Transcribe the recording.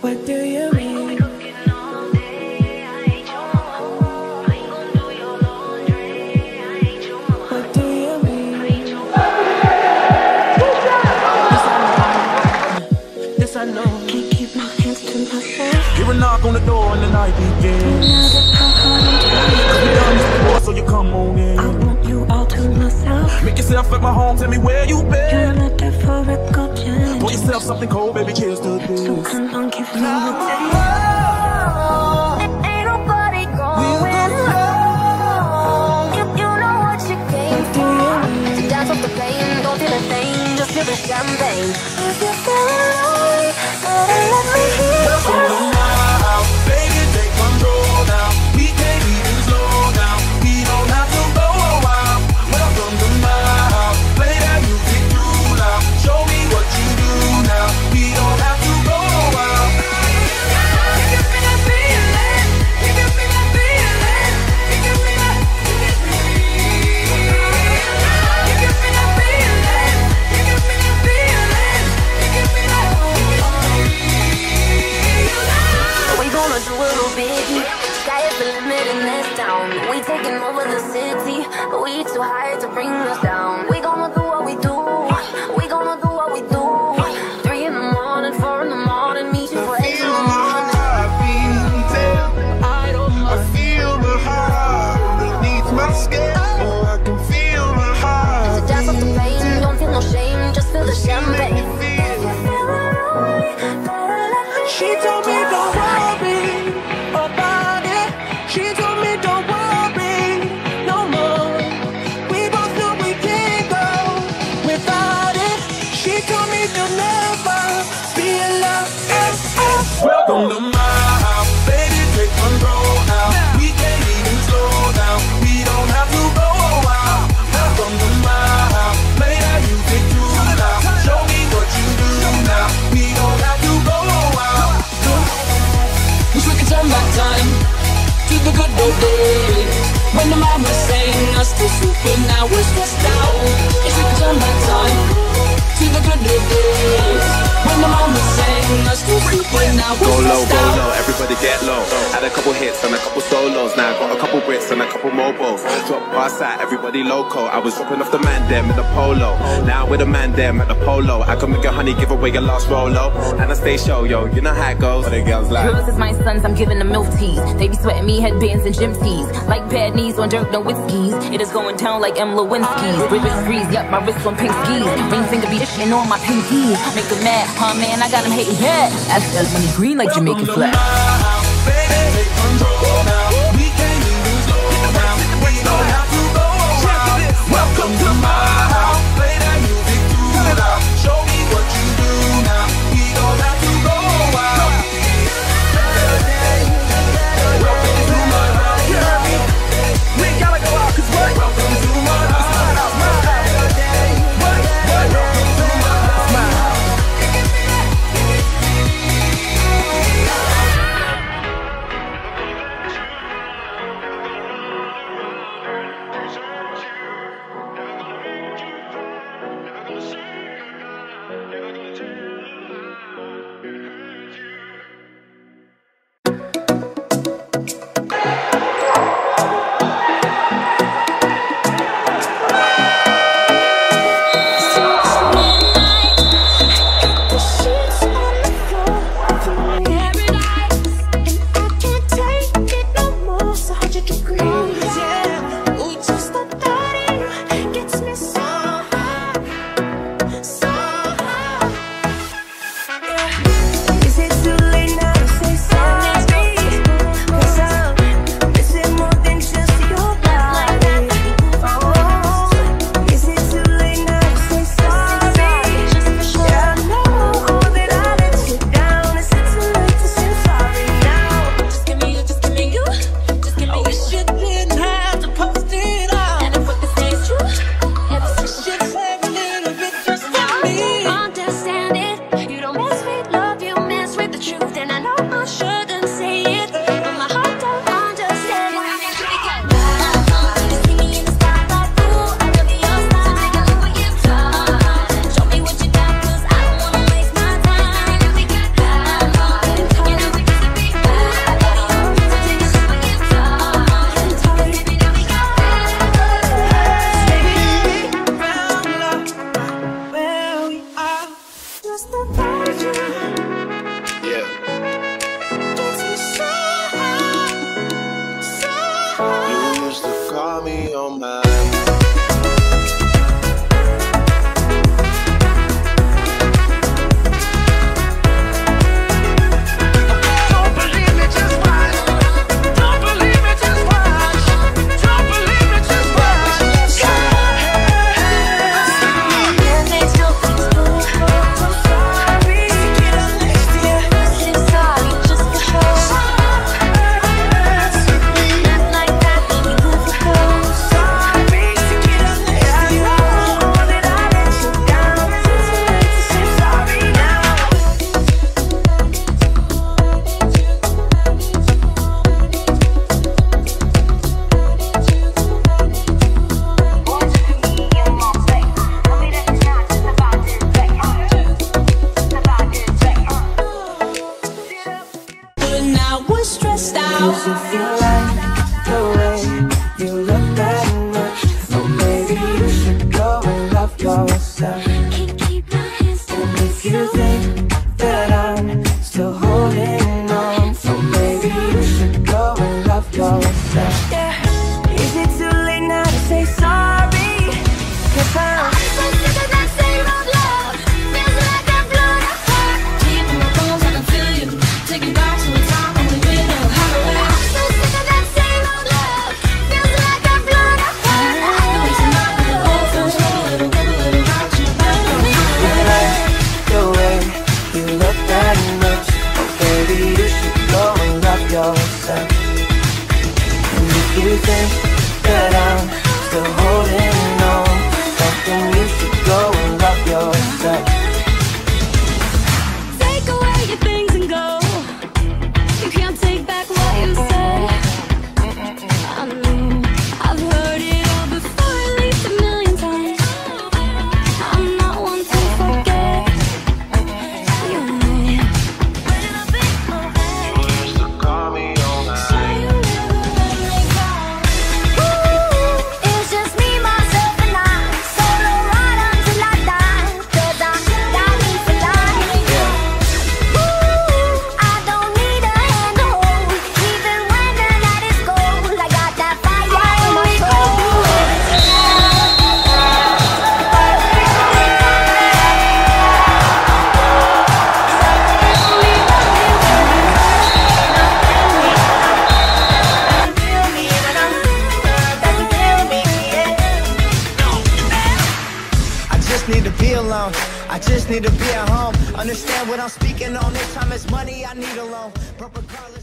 What do you mean? Hear a knock on the door and the night begins. Cause we done this before, so you come on in. I want you all to myself. Make yourself at my home, tell me where you been. You're looking for a good chance. Pour yourself something cold, baby, cheers to this. So come on, give me a taste. We too high to bring us down. We gonna do what we do. We gonna do what we do. 3 in the morning, 4 in the morning, meet you for 8 in the morning. I feel the high beneath my skin. Oh, I can feel the high. So dance off the pain, don't feel no shame, just feel the champagne. She told me don't worry about it. She told me don't worry. Welcome to my house, baby, take control now. We can't even slow down, we don't have to go a while. Welcome to my house, play that music through now. Show me what you do now, we don't have to go a while. Wish we could turn back time to the good old days when the mama sang us to sleep and I was stressed out. Wish we could turn back time to the good old days when the mama sang us to sleep. Go low, everybody get low. Had a couple hits and a couple solos. Now I got a couple Brits and a couple mobiles. Drop bar side, everybody loco. I was dropping off the man them in the polo. Now with the man them at the polo. I can make a honey, give away your last Rolo. And I stay show, yo, you know how it goes. All the girls like girls is my sons, I'm giving them milk teas. They be sweating me headbands and gym tees. Like bad knees on dirt, no whiskeys. It is going down like M. Lewinsky's. Ribbons grease, yup, my wrist on pink skis. Ring finger be dishing on my pinkies. Make them mad, huh man, I got them hating, yeah. I feel money green like Jamaican flag. I was stressed out. 'Cause if you like the way you look that much, oh baby, you should go and love yourself. Can't keep my hands down. And if you think that I'm still holding on, oh baby, you should go and love yourself. Yeah. Is it too late now to say sorry? 'Cause I'm yourself. And if you think that I'm still holding on, then you should go and love yourself. Take away your things and go. You can't take back what you said. I know I've heard it all before, at least a million times. I'm not one to forget. You're right. Need to be alone. I just need to be at home. Understand what I'm speaking on. This time is money I need alone. But regardless